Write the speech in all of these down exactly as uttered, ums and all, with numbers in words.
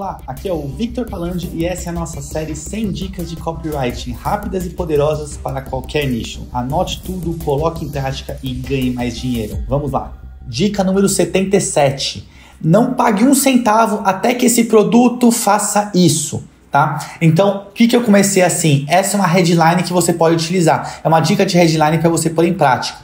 Olá, aqui é o Victor Palandi e essa é a nossa série cem dicas de copywriting rápidas e poderosas para qualquer nicho. Anote tudo, coloque em prática e ganhe mais dinheiro. Vamos lá! Dica número setenta e sete. Não pague um centavo até que esse produto faça isso. Tá? Então, o que, que eu comecei assim? Essa é uma headline que você pode utilizar. É uma dica de headline para você pôr em prática.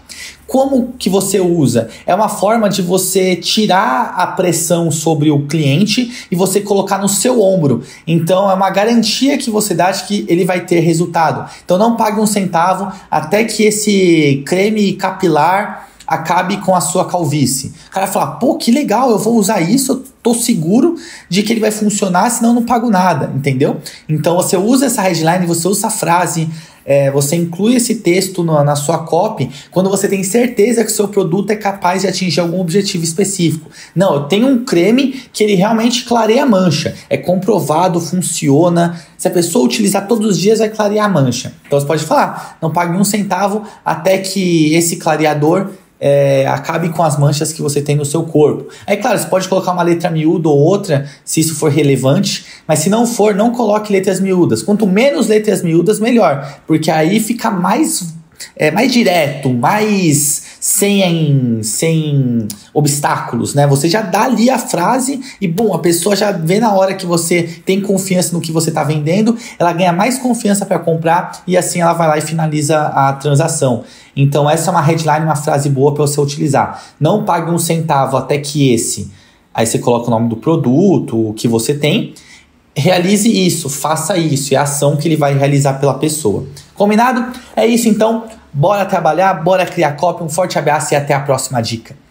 Como que você usa? É uma forma de você tirar a pressão sobre o cliente e você colocar no seu ombro. Então, é uma garantia que você dá de que ele vai ter resultado. Então, não pague um centavo até que esse creme capilar acabe com a sua calvície. O cara fala, pô, que legal, eu vou usar isso, eu tô seguro de que ele vai funcionar, senão eu não pago nada, entendeu? Então você usa essa headline, você usa essa frase, é, você inclui esse texto na, na sua copy quando você tem certeza que o seu produto é capaz de atingir algum objetivo específico. Não, eu tenho um creme que ele realmente clareia a mancha, é comprovado, funciona, se a pessoa utilizar todos os dias vai clarear a mancha. Então você pode falar, não pague um centavo até que esse clareador É, acabe com as manchas que você tem no seu corpo. Aí, claro, você pode colocar uma letra miúda ou outra, se isso for relevante, mas se não for, não coloque letras miúdas. Quanto menos letras miúdas, melhor, porque aí fica mais, é, mais direto, mais sem, sem obstáculos, né? Você já dá ali a frase e, bom, a pessoa já vê na hora que você tem confiança no que você está vendendo, ela ganha mais confiança para comprar e assim ela vai lá e finaliza a transação. Então essa é uma headline, uma frase boa para você utilizar. Não pague um centavo até que esse. Aí você coloca o nome do produto, o que você tem. Realize isso, faça isso. É a ação que ele vai realizar pela pessoa. Combinado? É isso então. Bora trabalhar, bora criar copy. Um forte abraço e até a próxima dica.